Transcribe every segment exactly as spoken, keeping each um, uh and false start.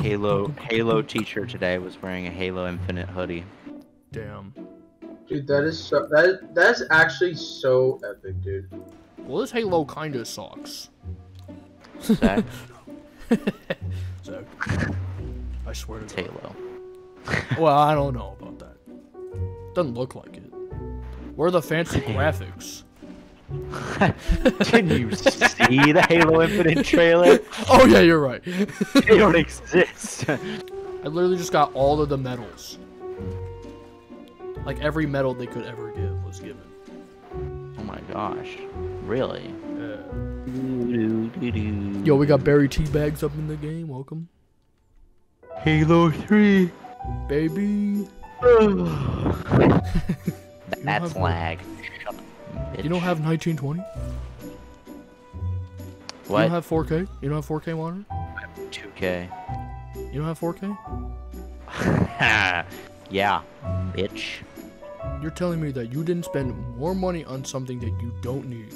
Halo Halo teacher today was wearing a Halo Infinite hoodie. Damn. Dude, that is so that that's actually so epic, dude. Well, this Halo kinda sucks. Zach. Zach. I swear to it's God. Halo. Well, I don't know about that. Doesn't look like it. Where are the fancy graphics? Didn't you see the Halo Infinite trailer? Oh yeah, you're right. They don't exist. I literally just got all of the medals. Like every medal they could ever give was given. Oh my gosh. Really? Yeah. Yo, we got Barry Teabags up in the game. Welcome. Halo three. Baby. That's lag. You don't have nineteen twenty? What? You don't have four K? You don't have four K monitor? I have two K. You don't have four K? Yeah, bitch. You're telling me that you didn't spend more money on something that you don't need.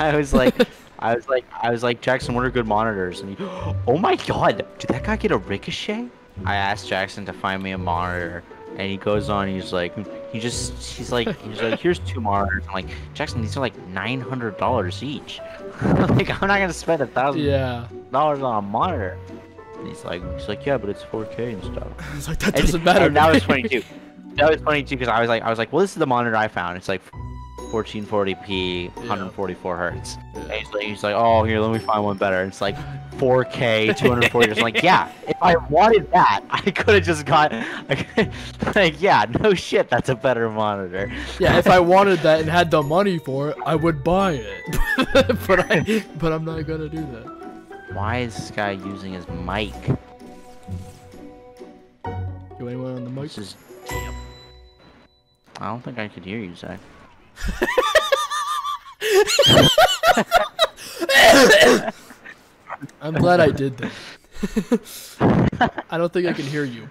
I was like, I was like, I was like, Jackson, what are good monitors? And he, oh my god, did that guy get a Ricochet? I asked Jackson to find me a monitor. And he goes on, he's like, he just, he's like, he's like, here's two monitors. I'm like, Jackson, these are like nine hundred dollars each. Like, I'm not gonna spend a thousand yeah. dollars on a monitor. And he's like, he's like, yeah, but it's four K and stuff. He's like, that doesn't and, matter. And that was funny too. That was funny too, because I was like, I was like, well, this is the monitor I found. It's like fourteen forty P, one forty-four hertz. Yeah. And he's like, he's like, oh, here, let me find one better. It's like four K, two forty. I'm like, yeah, if I wanted that, I could have just got, I like, yeah, no shit, that's a better monitor. Yeah, if I wanted that and had the money for it, I would buy it. but I, but I'm not gonna do that. Why is this guy using his mic? You anyone on the mic? This is damn. I don't think I could hear you, Zach. I'm glad I did that. I don't think I can hear you.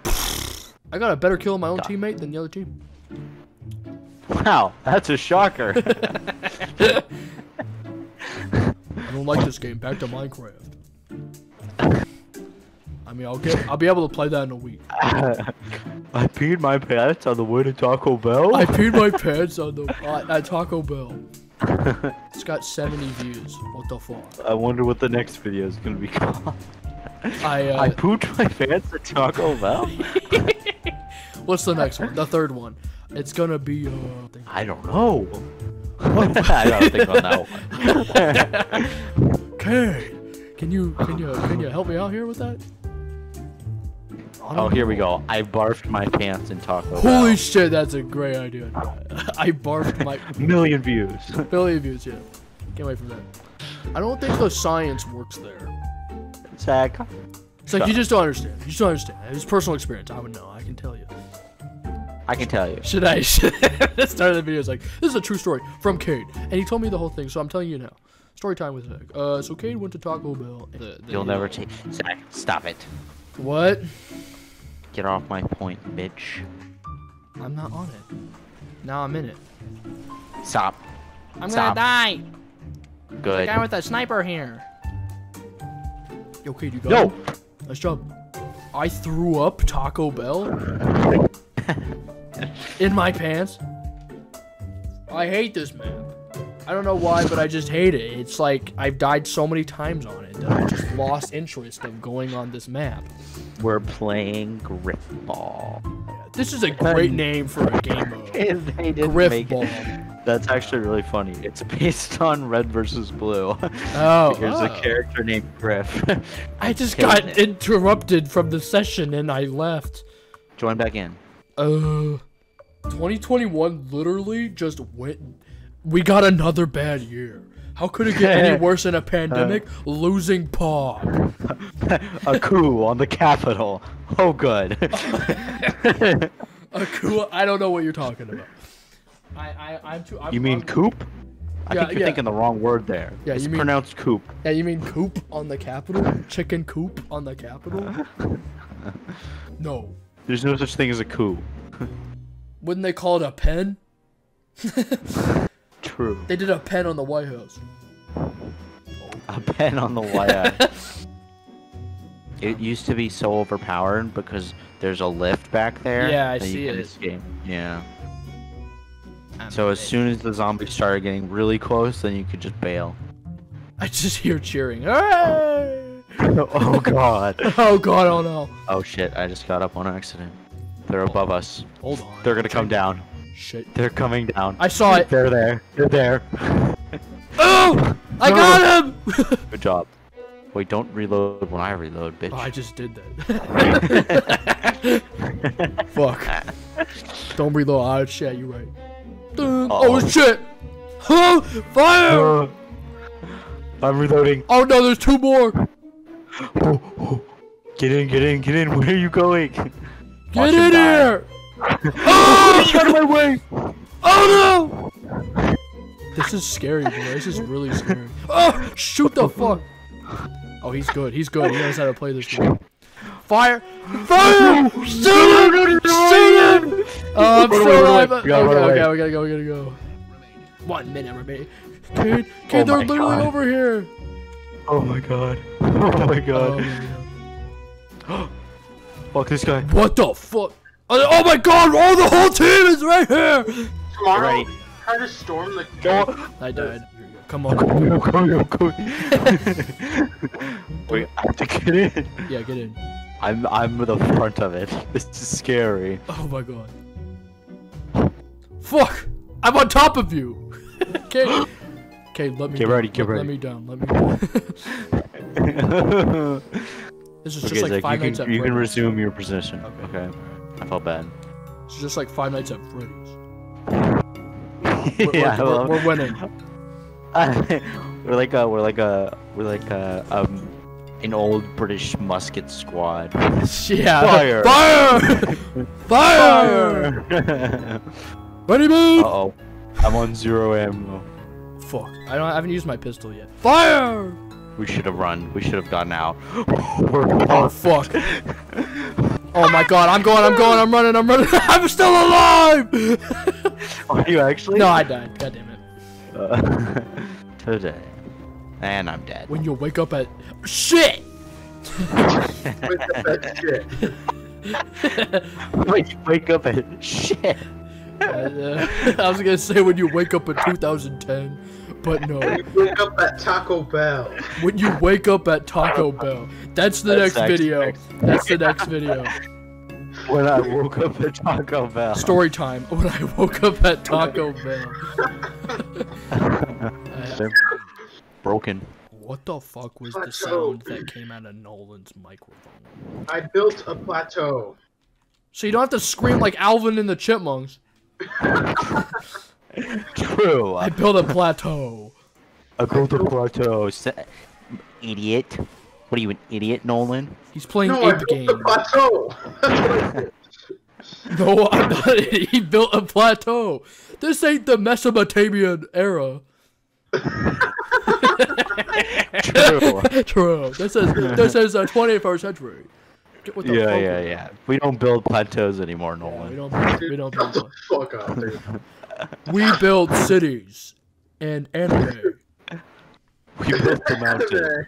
I got a better kill on my own God. teammate than the other team. Wow, that's a shocker. I don't like this game. Back to Minecraft. I mean, I'll get, I'll be able to play that in a week. Uh, I peed my pants on the way to Taco Bell. I peed my pants on the uh, at Taco Bell. It's got seventy views. What the fuck? I wonder what the next video is gonna be called. I uh, I pooped my pants at Taco Bell. What's the next one? The third one. It's gonna be. Uh, I don't know. I gotta think on that one. Okay. Can you can you can you help me out here with that? Oh, here we go. I barfed my pants in Taco Holy Bell. Holy shit, that's a great idea. I barfed my... Million views. Million views, yeah. Can't wait for that. I don't think the science works there. Zach. It's like, you just don't understand. You just don't understand. It's personal experience. I would know. I can tell you. I can tell you. Should I? Should I? The start of the video is like, this is a true story from Cade. And he told me the whole thing, so I'm telling you now. Story time with Zach. Uh, so Cade went to Taco Bell. And the, the You'll never take... Zach, stop it. What? Get off my point, bitch. I'm not on it. Now I'm in it. Stop. I'm Stop. gonna die. Good. The guy with a sniper here. Yo, Cade, you got Yo. him? Nice job. I threw up Taco Bell? In my pants? I hate this map. I don't know why, but I just hate it. It's like, I've died so many times on it that I just lost interest of going on this map. We're playing Griff Ball. Yeah, this is a great name for a game mode. Griff Ball. It. That's actually really funny. It's based on Red versus Blue. Oh, There's oh. a character named Griff. I just got it. interrupted from the session and I left. Join back in. Uh, twenty twenty-one literally just went... We got another bad year. How could it get any worse in a pandemic? Uh, Losing Pog. A coup on the Capitol. Oh, good. A coup? I don't know what you're talking about. I, I, I'm too. I'm, you mean I'm, coop? I yeah, think you're yeah. thinking the wrong word there. Yeah, it's you mean, pronounced coop. Yeah, you mean coop on the Capitol? Chicken coop on the Capitol? No. There's no such thing as a coup. Wouldn't they call it a pen? True. They did a pen on the White House. A pen on the White House. It used to be so overpowered because there's a lift back there. Yeah, I see it. Escape. Yeah. I'm so as soon as the zombies started getting really close, then you could just bail. I just hear cheering. Hey! Oh god. Oh god, oh no. Oh shit, I just got up on accident. They're above us. Hold on. They're gonna come down. Shit. They're coming down. I saw it. They're there. They're there. Oh! I no. got him! Good job. Wait, don't reload when I reload, bitch. Oh, I just did that. Fuck. Don't reload. Oh shit, you're right. Uh-oh. Oh shit! Oh, fire! Uh, I'm reloading. Oh no, there's two more! Oh, oh. Get in, get in, get in. Where are you going? Get Watch in here! Oh! He's out of my way! Oh no! This is scary, bro. This is really scary. Oh! Shoot the fuck! Oh, he's good. He's good. He knows how to play this game. Fire! Fire! Shoot him! Shoot him! Oh, I'm still alive. Okay, okay, we gotta go. We gotta go. One minute remaining. Kid, kid, they're literally over here. Oh my god. Oh my god. Oh, fuck this guy. What the fuck? Oh my god! Oh, the whole team is right here. Tomorrow, right. Try to storm the gate. I died. Come on. Go, go, go, go. Wait, I have to get in. Yeah, get in. I'm I'm the front of it. This is scary. Oh my god. Fuck! I'm on top of you. Okay. Okay, let me. Get ready. Get ready. Let me down. Let me down. This is okay, just like Zach, Five Nights at Freddy's. You can resume your position. Okay. okay. I felt bad. It's just like Five Nights at Freddy's. We're, yeah, we're, well, we're, we're winning. Uh, we're like a. We're like a. We're like a. Um. An old British musket squad. Yeah. Fire! Fire! Fire! Fire! Ready, move! Uh oh. I'm on zero ammo. Fuck. I don't. I haven't used my pistol yet. Fire! We should have run. We should have gotten out. Oh fuck! Oh my god! I'm going! I'm going! I'm running! I'm running! I'm still alive! Are you actually? No, I died. God damn it. Uh, today. And I'm dead. When you wake up at shit. Wake up at shit. When you wake up at shit. And, uh, I was gonna say when you wake up at two thousand ten, but no. When you wake up at Taco Bell. When you wake up at Taco Bell. That's the That's next, next video. Next. That's the next video. When I woke up at Taco Bell. Story time. When I woke up at Taco Bell. uh, Broken. What the fuck was plateau. The sound that came out of Nolan's microphone? I built a plateau. So you don't have to scream like Alvin and the Chipmunks. True. I built a plateau. I built a plateau. Idiot. What are you, an idiot, Nolan? He's playing no, ape game. No, I built a plateau. No, I'm not. He built a plateau. This ain't the Mesopotamian era. True. True. This is this is the twenty-first century. What the yeah, fuck yeah, is? Yeah. We don't build plateaus anymore, Nolan. Yeah, we don't. Dude, we don't build. The fuck up, dude. We build cities and anime. We built the mountain.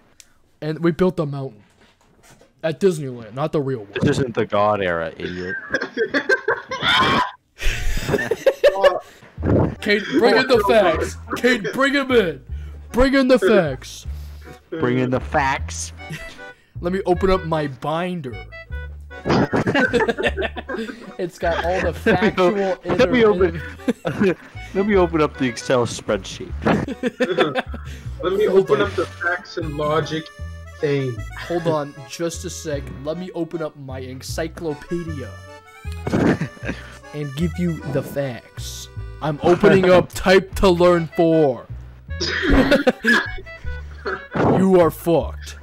And we built the mountain at Disneyland, not the real world. This isn't the God era, idiot. Kate, bring in the facts. Kate, bring him in. Bring in the facts. Bring in the facts. Let me open up my binder. It's got all the factual. Let me, let me open. Let me open up the Excel spreadsheet. Let me Hold open on. up the facts and logic thing. Hold on, just a sec. Let me open up my encyclopedia and give you the facts. I'm opening up Type to Learn four. You are fucked.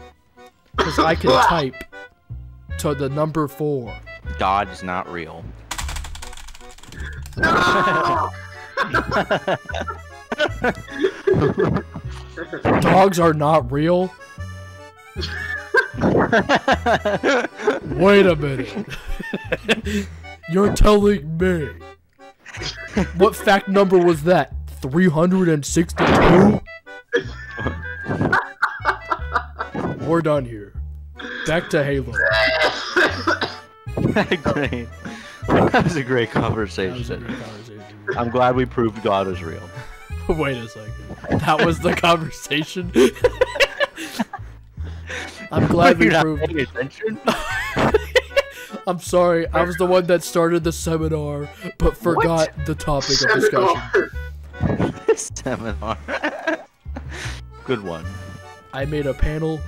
Because I can type to the number four. God is not real. No! Dogs are not real? Wait a minute. You're telling me. What fact number was that? three hundred sixty-two? We're done here. Back to Halo. Great. That was a great conversation. A great conversation. I'm glad we proved God is real. Wait a second. That was the conversation? I'm glad we proved attention. I'm sorry, I was the one that started the seminar, but forgot what? the topic seminar. of discussion. Seminar. Good one. I made a panel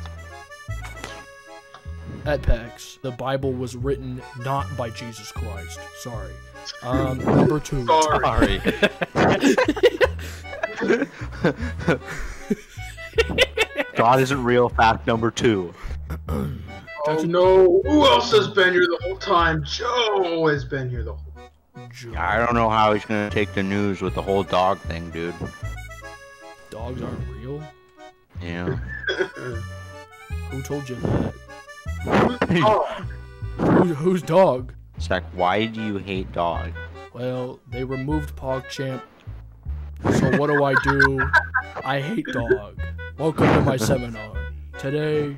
at PAX. The Bible was written not by Jesus Christ. Sorry. Um, number two. Sorry. God isn't real. Fact number two. Oh no! Who else has been here the whole time? Joe has been here the whole time. Joe. I don't know how he's gonna take the news with the whole dog thing, dude. Dogs aren't real? Yeah. Who told you that? Who's dog? Who, who's dog? Zach, why do you hate dog? Well, they removed PogChamp, so what do I do? I hate dog. Welcome to my seminar. Today,